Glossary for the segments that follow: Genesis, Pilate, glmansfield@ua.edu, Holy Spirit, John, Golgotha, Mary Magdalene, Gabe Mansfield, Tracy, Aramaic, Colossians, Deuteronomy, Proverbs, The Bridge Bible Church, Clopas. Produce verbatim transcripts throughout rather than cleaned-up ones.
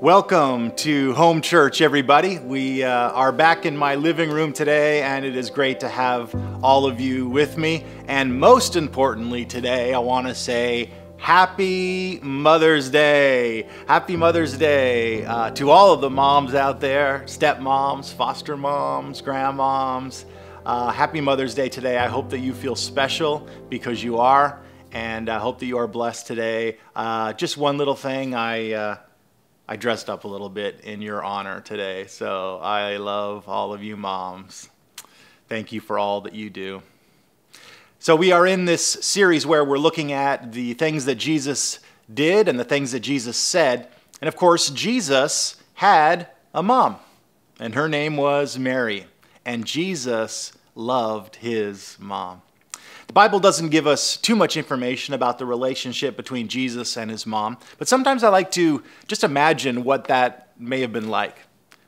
Welcome to Home Church, everybody. We uh, are back in my living room today, and it is great to have all of you with me. And most importantly today, I want to say Happy Mother's Day. Happy Mother's Day uh, to all of the moms out there, stepmoms, foster moms, grandmoms. Uh, happy Mother's Day today. I hope that you feel special because you are, and I hope that you are blessed today. Uh, just one little thing, I... Uh, I dressed up a little bit in your honor today, so I love all of you moms. Thank you for all that you do. So we are in this series where we're looking at the things that Jesus did and the things that Jesus said. And of course, Jesus had a mom, and her name was Mary, and Jesus loved his mom. The Bible doesn't give us too much information about the relationship between Jesus and his mom, but sometimes I like to just imagine what that may have been like.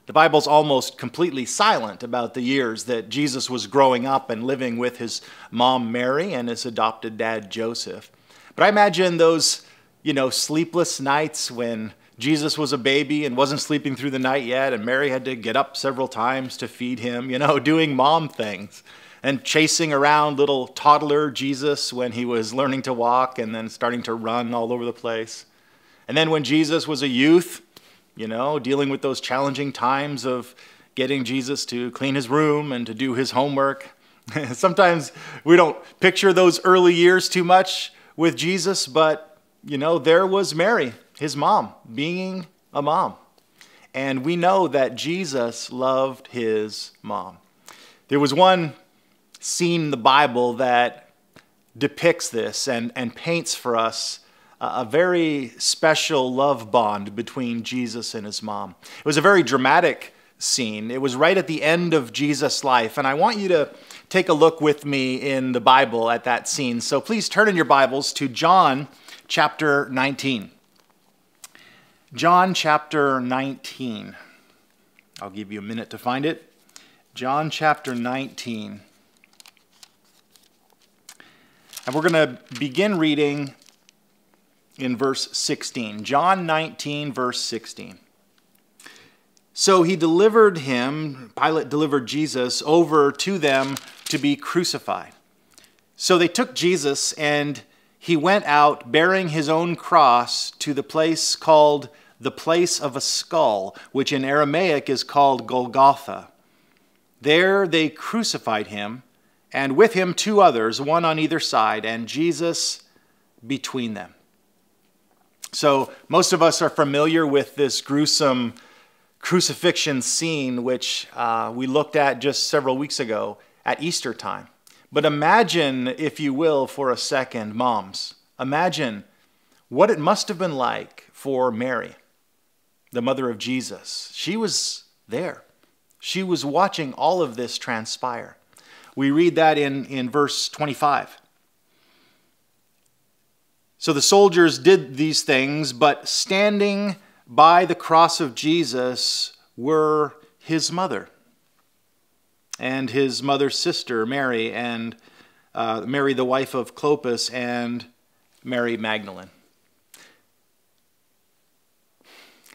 The Bible's almost completely silent about the years that Jesus was growing up and living with his mom Mary and his adopted dad Joseph. But I imagine those, you know, sleepless nights when Jesus was a baby and wasn't sleeping through the night yet, and Mary had to get up several times to feed him, you know, doing mom things. And chasing around little toddler Jesus when he was learning to walk and then starting to run all over the place. And then when Jesus was a youth, you know, dealing with those challenging times of getting Jesus to clean his room and to do his homework. Sometimes we don't picture those early years too much with Jesus, but, you know, there was Mary, his mom, being a mom. And we know that Jesus loved his mom. There was one scene in the Bible that depicts this and, and paints for us a, a very special love bond between Jesus and his mom. It was a very dramatic scene. It was right at the end of Jesus' life, and I want you to take a look with me in the Bible at that scene. So please turn in your Bibles to John chapter nineteen. John chapter nineteen. I'll give you a minute to find it. John chapter nineteen. And we're going to begin reading in verse sixteen, John nineteen, verse sixteen. So he delivered him, Pilate delivered Jesus over to them to be crucified. So they took Jesus, and he went out bearing his own cross to the place called the place of a skull, which in Aramaic is called Golgotha. There they crucified him, and with him two others, one on either side, and Jesus between them. So most of us are familiar with this gruesome crucifixion scene, which uh, we looked at just several weeks ago at Easter time. But imagine, if you will, for a second, moms, imagine what it must have been like for Mary, the mother of Jesus. She was there. She was watching all of this transpire. We read that in, in verse twenty-five. So the soldiers did these things, but standing by the cross of Jesus were his mother and his mother's sister, Mary, and uh, Mary, the wife of Clopas, and Mary Magdalene.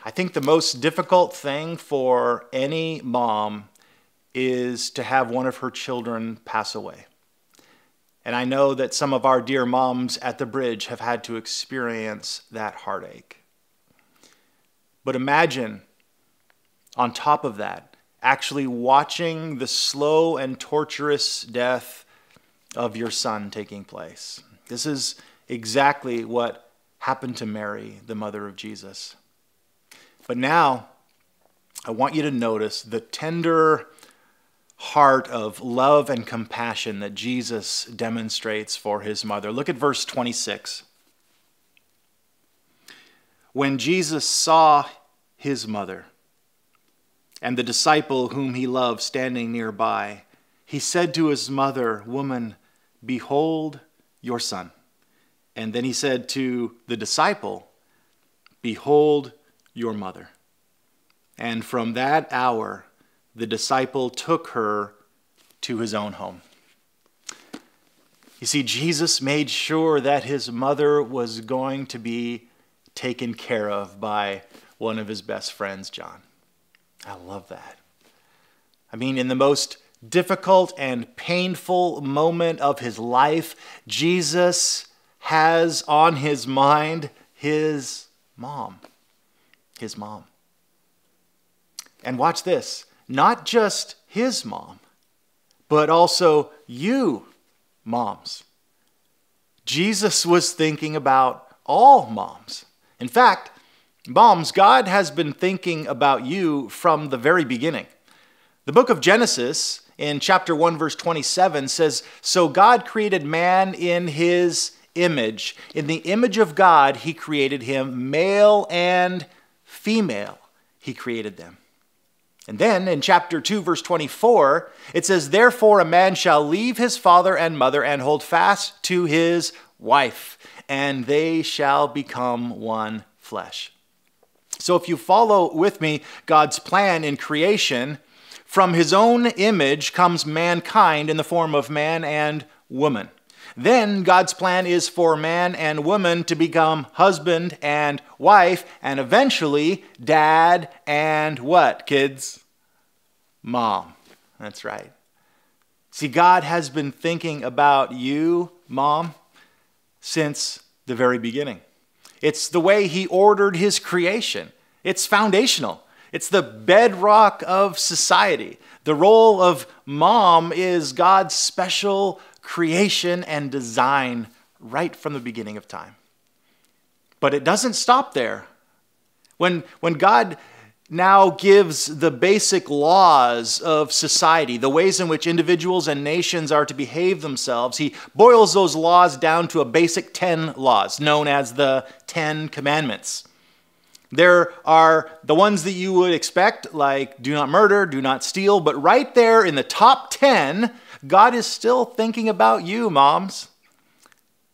I think the most difficult thing for any mom is to have one of her children pass away. And I know that some of our dear moms at the bridge have had to experience that heartache. But imagine, on top of that, actually watching the slow and torturous death of your son taking place. This is exactly what happened to Mary, the mother of Jesus. But now, I want you to notice the tender heart of love and compassion that Jesus demonstrates for his mother. Look at verse twenty-six. When Jesus saw his mother and the disciple whom he loved standing nearby, he said to his mother, "Woman, behold your son." And then he said to the disciple, "Behold your mother." And from that hour, the disciple took her to his own home. You see, Jesus made sure that his mother was going to be taken care of by one of his best friends, John. I love that. I mean, in the most difficult and painful moment of his life, Jesus has on his mind his mom. His mom. And watch this. Not just his mom, but also you, moms. Jesus was thinking about all moms. In fact, moms, God has been thinking about you from the very beginning. The book of Genesis, in chapter one, verse twenty-seven, says, "So God created man in his image. In the image of God, he created him. Male and female, he created them." And then in chapter two, verse twenty-four, it says, "Therefore a man shall leave his father and mother and hold fast to his wife, and they shall become one flesh." So if you follow with me God's plan in creation, from his own image comes mankind in the form of man and woman. Then God's plan is for man and woman to become husband and wife, and eventually dad and what, kids? Mom. That's right. See, God has been thinking about you, mom, since the very beginning. It's the way he ordered his creation. It's foundational. It's the bedrock of society. The role of mom is God's special creation and design right from the beginning of time. But it doesn't stop there. When, when God now gives the basic laws of society, the ways in which individuals and nations are to behave themselves, he boils those laws down to a basic ten laws known as the Ten Commandments. There are the ones that you would expect, like do not murder, do not steal, but right there in the top ten, God is still thinking about you, moms.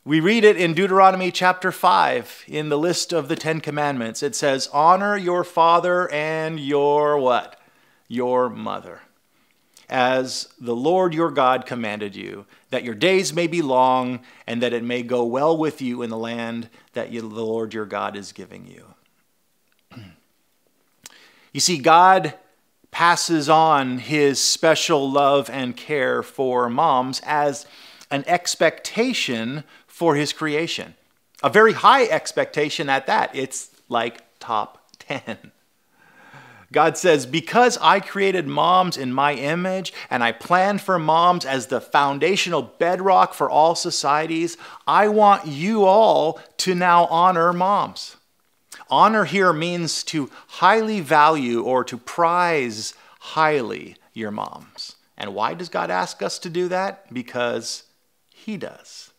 We read it in Deuteronomy chapter five in the list of the Ten Commandments. It says, "Honor your father and your what? Your mother, as the Lord your God commanded you, that your days may be long and that it may go well with you in the land that you, the Lord your God is giving you." You see, God passes on his special love and care for moms as an expectation for his creation. A very high expectation at that. It's like top ten. God says, because I created moms in my image and I planned for moms as the foundational bedrock for all societies, I want you all to now honor moms. Honor here means to highly value or to prize highly your moms. And why does God ask us to do that? Because he does.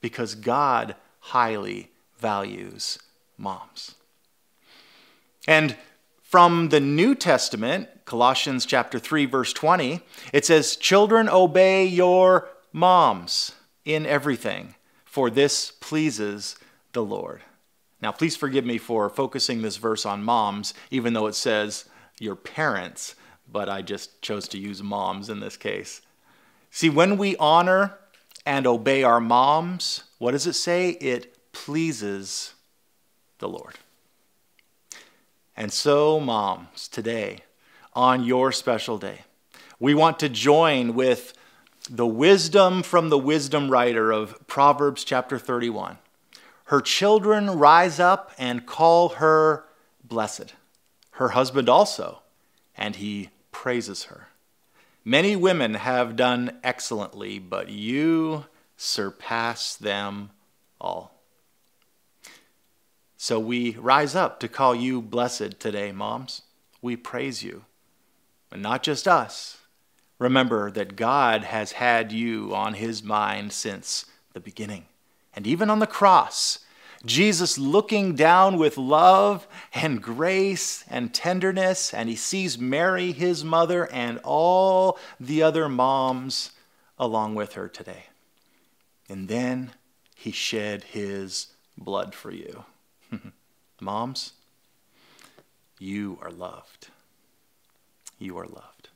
Because God highly values moms. And from the New Testament, Colossians chapter three, verse twenty, it says, "Children, obey your moms in everything, for this pleases the Lord." Now, please forgive me for focusing this verse on moms, even though it says your parents, but I just chose to use moms in this case. See, when we honor and obey our moms, what does it say? It pleases the Lord. And so, moms, today, on your special day, we want to join with the wisdom from the wisdom writer of Proverbs chapter thirty-one. Her children rise up and call her blessed. Her husband also, and he praises her. Many women have done excellently, but you surpass them all. So we rise up to call you blessed today, moms. We praise you. And not just us. Remember that God has had you on his mind since the beginning. And even on the cross, Jesus looking down with love and grace and tenderness, and he sees Mary, his mother, and all the other moms along with her today. And then he shed his blood for you. Moms, you are loved. You are loved.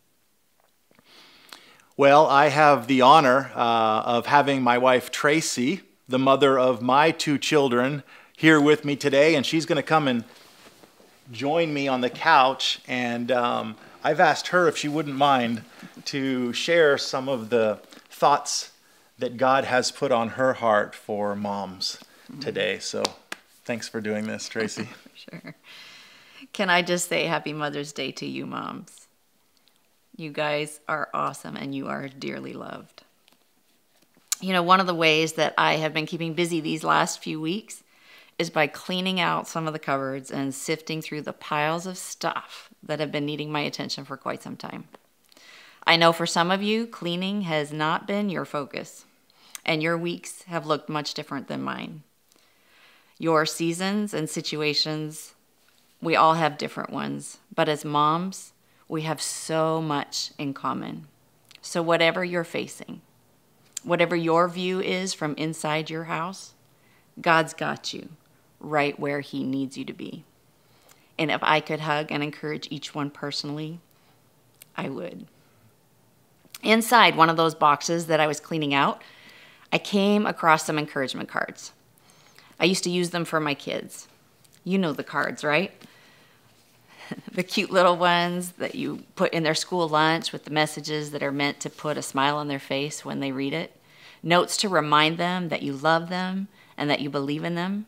Well, I have the honor uh, of having my wife, Tracy, the mother of my two children, here with me today, and she's going to come and join me on the couch, and um, I've asked her if she wouldn't mind to share some of the thoughts that God has put on her heart for moms today. So thanks for doing this, Tracy. Sure. Can I just say Happy Mother's Day to you, moms? You guys are awesome, and you are dearly loved. You know, one of the ways that I have been keeping busy these last few weeks is by cleaning out some of the cupboards and sifting through the piles of stuff that have been needing my attention for quite some time. I know for some of you, cleaning has not been your focus, and your weeks have looked much different than mine. Your seasons and situations, we all have different ones, but as moms, we have so much in common. So whatever you're facing, whatever your view is from inside your house, God's got you right where he needs you to be. And if I could hug and encourage each one personally, I would. Inside one of those boxes that I was cleaning out, I came across some encouragement cards. I used to use them for my kids. You know the cards, right? The cute little ones that you put in their school lunch with the messages that are meant to put a smile on their face when they read it. Notes to remind them that you love them and that you believe in them.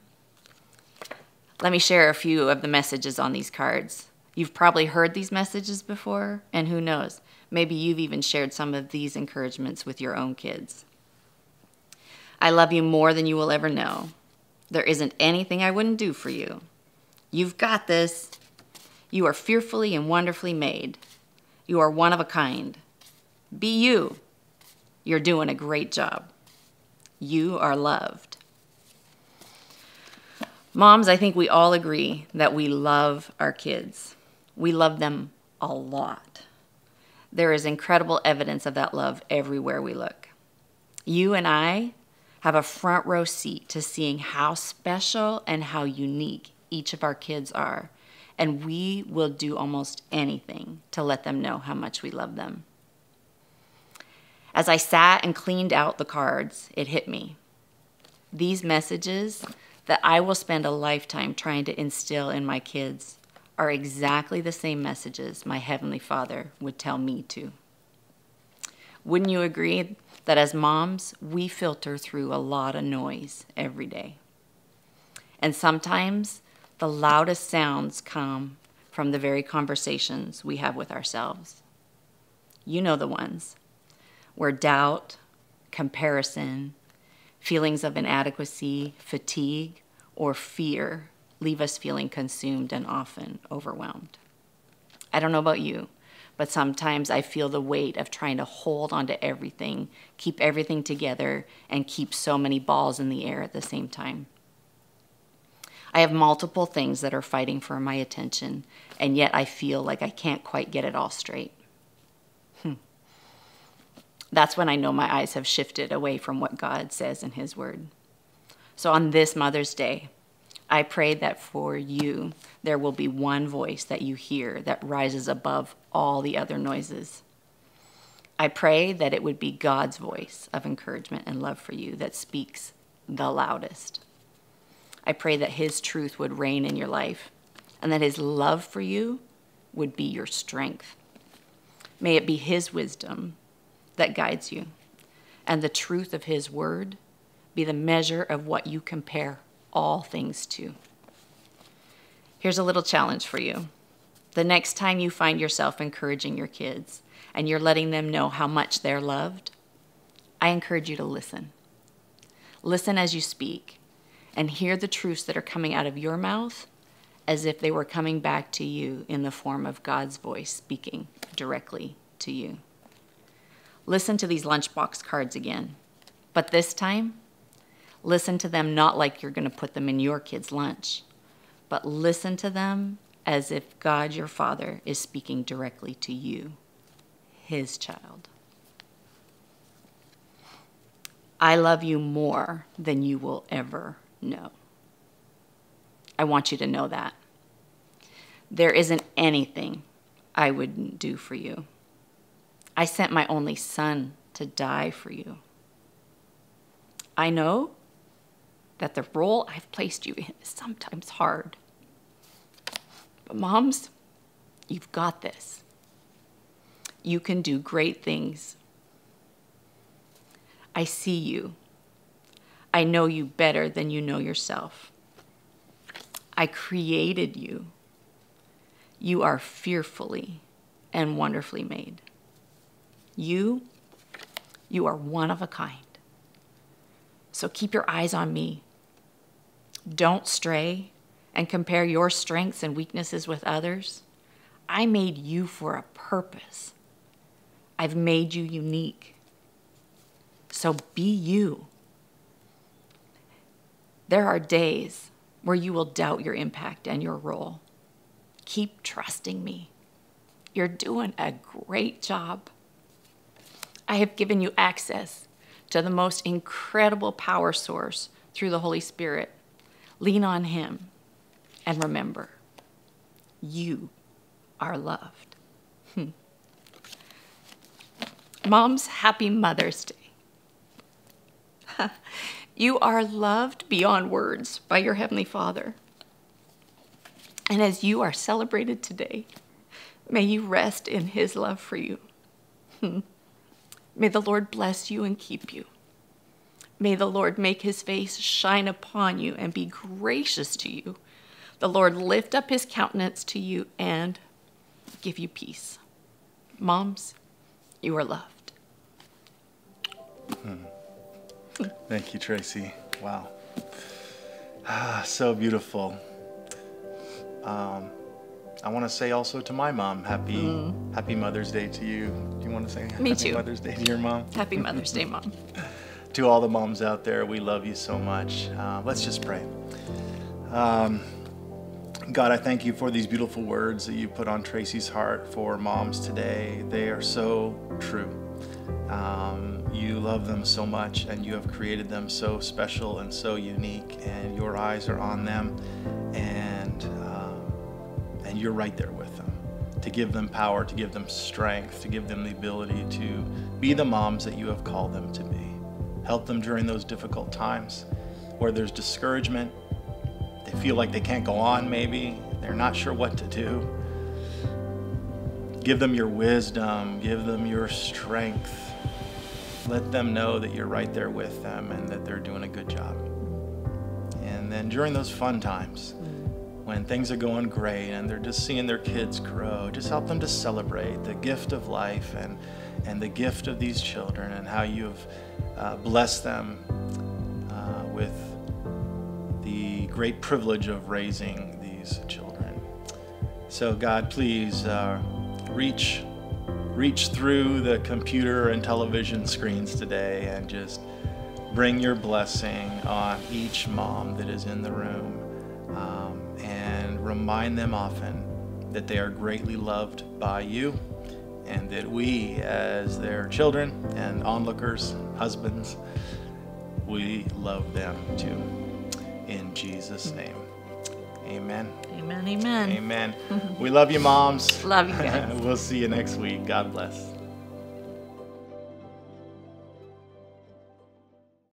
Let me share a few of the messages on these cards. You've probably heard these messages before, and who knows, maybe you've even shared some of these encouragements with your own kids. I love you more than you will ever know. There isn't anything I wouldn't do for you. You've got this. You are fearfully and wonderfully made. You are one of a kind. Be you. You're doing a great job. You are loved. Moms, I think we all agree that we love our kids. We love them a lot. There is incredible evidence of that love everywhere we look. You and I have a front row seat to seeing how special and how unique each of our kids are, and we will do almost anything to let them know how much we love them. As I sat and cleaned out the cards, it hit me. These messages that I will spend a lifetime trying to instill in my kids are exactly the same messages my Heavenly Father would tell me to. Wouldn't you agree that as moms, we filter through a lot of noise every day? And sometimes the loudest sounds come from the very conversations we have with ourselves. You know the ones where doubt, comparison, feelings of inadequacy, fatigue, or fear leave us feeling consumed and often overwhelmed. I don't know about you, but sometimes I feel the weight of trying to hold onto everything, keep everything together, and keep so many balls in the air at the same time. I have multiple things that are fighting for my attention, and yet I feel like I can't quite get it all straight. Hmm. That's when I know my eyes have shifted away from what God says in his word. So on this Mother's Day, I pray that for you, there will be one voice that you hear that rises above all the other noises. I pray that it would be God's voice of encouragement and love for you that speaks the loudest. I pray that his truth would reign in your life and that his love for you would be your strength. May it be his wisdom that guides you, and the truth of his word be the measure of what you compare all things to. Here's a little challenge for you. The next time you find yourself encouraging your kids and you're letting them know how much they're loved, I encourage you to listen. Listen as you speak and hear the truths that are coming out of your mouth as if they were coming back to you in the form of God's voice speaking directly to you. Listen to these lunchbox cards again, but this time, listen to them not like you're going to put them in your kid's lunch, but listen to them as if God, your Father, is speaking directly to you, his child. I love you more than you will ever know. I want you to know that. There isn't anything I wouldn't do for you. I sent my only son to die for you. I know that the role I've placed you in is sometimes hard, But moms, you've got this. You can do great things. I see you. I know you better than you know yourself. I created you. You are fearfully and wonderfully made. You, you are one of a kind. So keep your eyes on me. Don't stray and compare your strengths and weaknesses with others. I made you for a purpose. I've made you unique. So be you. There are days where you will doubt your impact and your role. Keep trusting me. You're doing a great job. I have given you access to the most incredible power source through the Holy Spirit. Lean on him and remember, you are loved. Hmm. Moms, happy Mother's Day. You are loved beyond words by your Heavenly Father. And as you are celebrated today, may you rest in his love for you. Hmm. May the Lord bless you and keep you. May the Lord make his face shine upon you and be gracious to you. The Lord lift up his countenance to you and give you peace. Moms, you are loved. Hmm. Thank you, Tracy. Wow. Ah, so beautiful. Um, I want to say also to my mom, happy, mm. happy Mother's Day to you. Do you want to say Me happy too. Mother's Day to your mom? Happy Mother's Day, Mom. To all the moms out there, we love you so much. Uh, let's just pray. Um, God, I thank you for these beautiful words that you put on Tracy's heart for moms today. They are so true. Um, you love them so much, and you have created them so special and so unique, and your eyes are on them, and um, and you're right there with them to give them power, to give them strength, to give them the ability to be the moms that you have called them to be. Help them during those difficult times where there's discouragement, they feel like they can't go on maybe, they're not sure what to do. Give them your wisdom, give them your strength. Let them know that you're right there with them and that they're doing a good job. And then during those fun times, when things are going great and they're just seeing their kids grow, just help them to celebrate the gift of life and, and the gift of these children and how you've uh, blessed them uh, with the great privilege of raising these children. So God, please uh, reach Reach through the computer and television screens today and just bring your blessing on each mom that is in the room um, and remind them often that they are greatly loved by you and that we as their children and onlookers, husbands, we love them too. In Jesus' name, amen. Amen, amen. Amen. We love you, moms. Love you guys. We'll see you next week. God bless.